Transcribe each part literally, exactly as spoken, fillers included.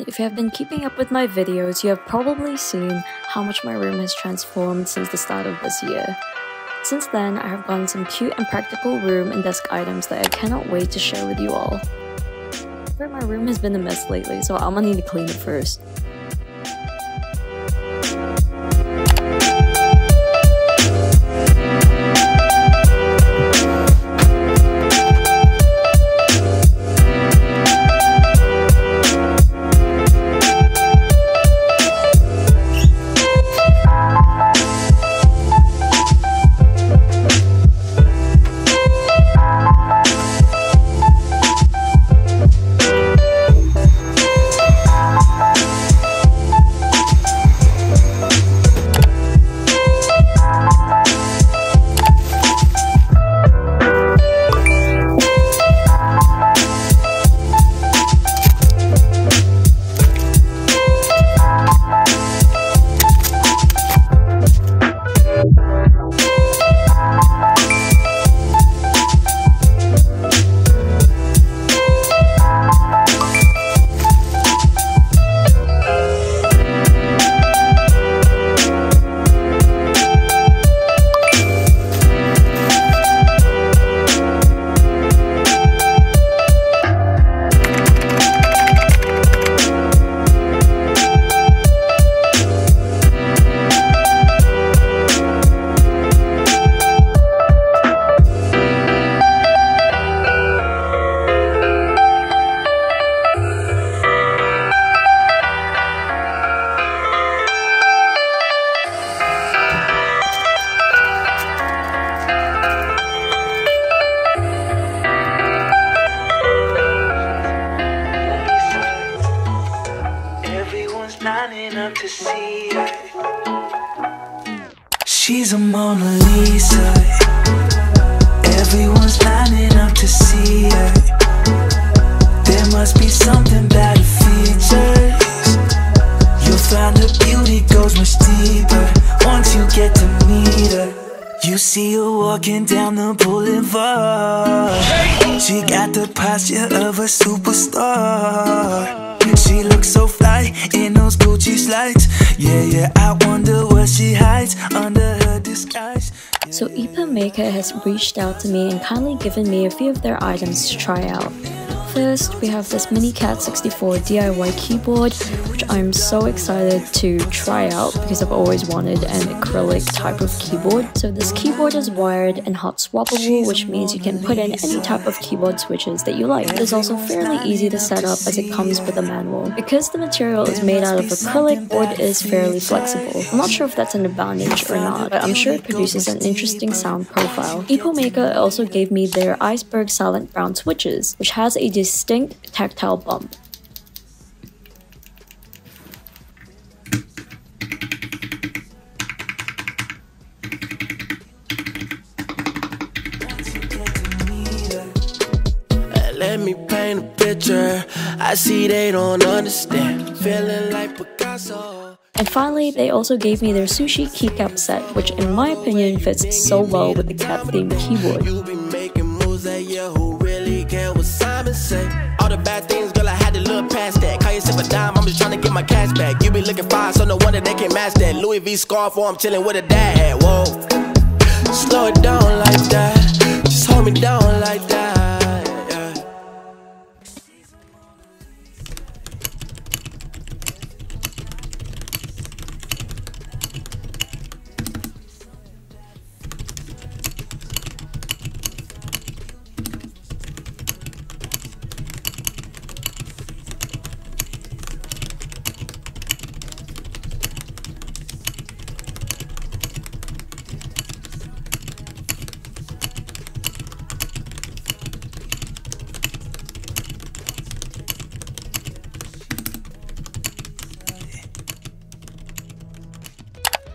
And if you have been keeping up with my videos, you have probably seen how much my room has transformed since the start of this year. Since then, I have gotten some cute and practical room and desk items that I cannot wait to share with you all. But my room has been a mess lately, so I'm gonna need to clean it first. Up to see her. She's a Mona Lisa. Everyone's lining up to see her. There must be something about her features. You'll find her beauty goes much deeper once you get to meet her. You see her walking down the boulevard. She got the posture of a superstar. She looks so fly in those Gucci slides. Yeah, yeah, I wonder what she hides under her disguise. Yeah. So Epomaker has reached out to me and kindly given me a few of their items to try out. First, we have this Minicat sixty-four D I Y keyboard, which I'm so excited to try out because I've always wanted an acrylic type of keyboard. So this keyboard is wired and hot swappable, which means you can put in any type of keyboard switches that you like. It is also fairly easy to set up as it comes with a manual. Because the material is made out of acrylic, board is fairly flexible. I'm not sure if that's an advantage or not, but I'm sure it produces an interesting sound profile. Epomaker also gave me their Iceberg Silent Brown switches, which has a distinct tactile bump. Let me paint a picture. I see they don't understand. Feeling like Picasso. And finally, they also gave me their sushi keycap set, which in my opinion fits so well with the cat themed keyboard. You be making moves at Yahoo. All the bad things, girl, I had to look past that. Call yourself a dime, I'm just trying to get my cash back. You be looking fine, so no wonder they can't match that. Louis V scarf, or I'm chilling with a dad. Whoa, slow it down like that. Just hold me down like that.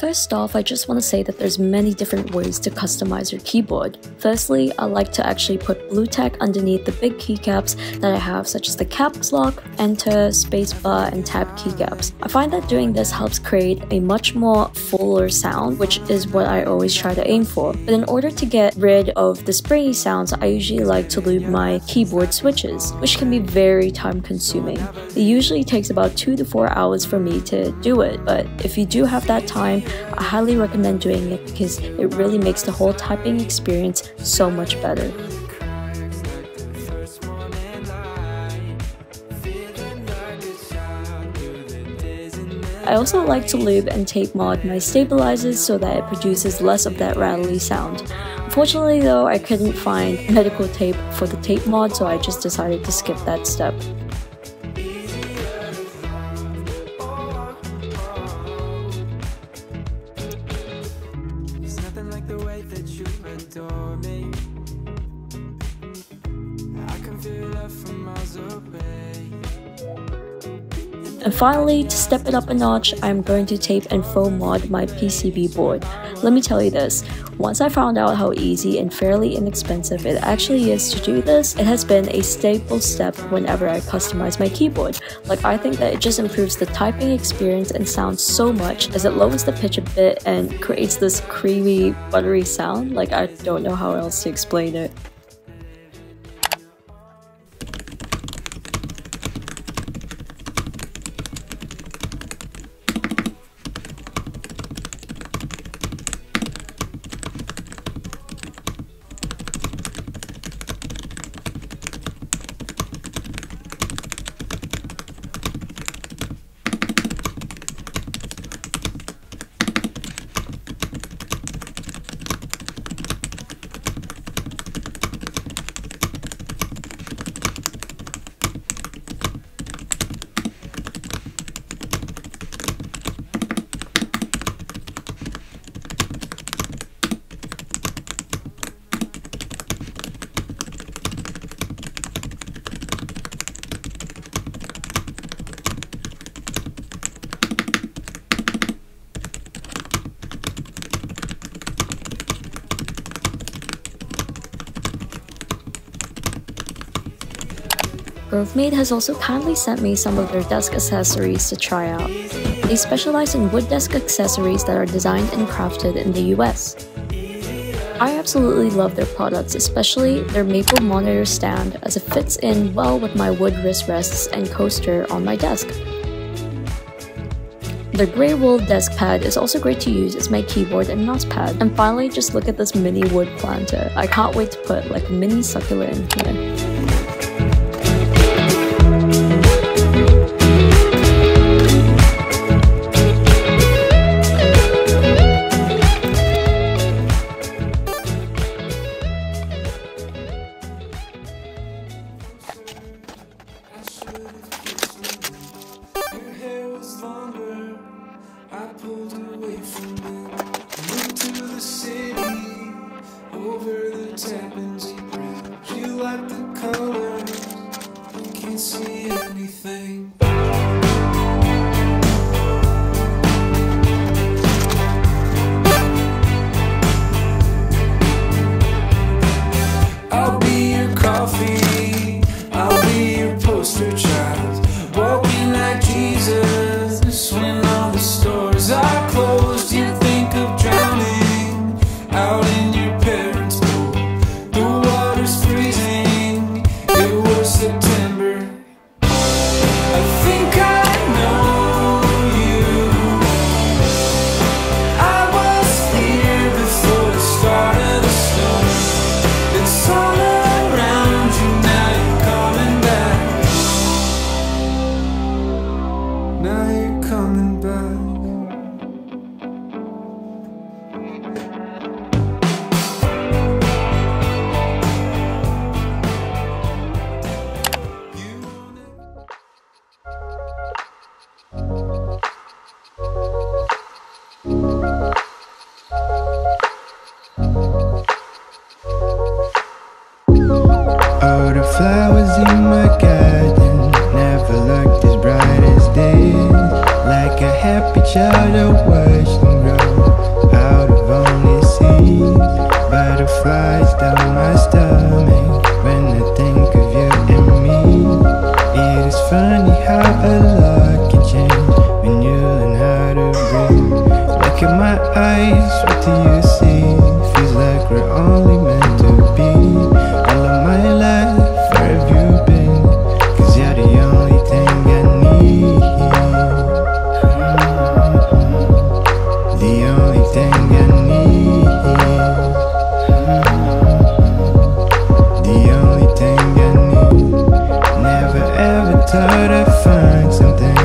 First off, I just want to say that there's many different ways to customize your keyboard. Firstly, I like to actually put blue tack underneath the big keycaps that I have, such as the caps lock, enter, spacebar, and tab keycaps. I find that doing this helps create a much more fuller sound, which is what I always try to aim for. But in order to get rid of the springy sounds, I usually like to lube my keyboard switches, which can be very time consuming. It usually takes about two to four hours for me to do it, but if you do have that time, I highly recommend doing it because it really makes the whole typing experience so much better. I also like to lube and tape mod my stabilizers so that it produces less of that rattly sound. Unfortunately though, I couldn't find medical tape for the tape mod, so I just decided to skip that step. And finally, to step it up a notch, I'm going to tape and foam mod my P C B board. Let me tell you this, once I found out how easy and fairly inexpensive it actually is to do this, it has been a staple step whenever I customize my keyboard. Like, I think that it just improves the typing experience and sound so much, as it lowers the pitch a bit and creates this creamy, buttery sound. Like, I don't know how else to explain it. Grovemade has also kindly sent me some of their desk accessories to try out. They specialize in wood desk accessories that are designed and crafted in the U S. I absolutely love their products, especially their maple monitor stand, as it fits in well with my wood wrist rests and coaster on my desk. The grey wool desk pad is also great to use as my keyboard and mouse pad. And finally, just look at this mini wood planter. I can't wait to put like a mini succulent in here. Over the Tappan Zee Bridge, you like the shadow washing round out of only sea. Butterflies down my stomach when I think of you and me. It is funny how a lot can change when you learn how to breathe. Look in my eyes, what do you see? Feels like we're only meant to be. All of my life, where have you been? Cause you're the only thing I need. The only thing I need. The only thing I need. Never ever thought I'd find something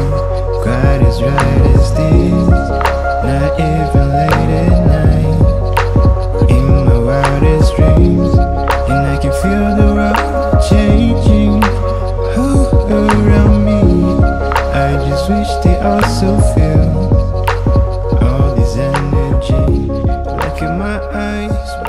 quite as right as this. Not even late at night, in my wildest dreams. And I can feel the world changing all around me. I just wish they also feel all this energy. Look in my eyes.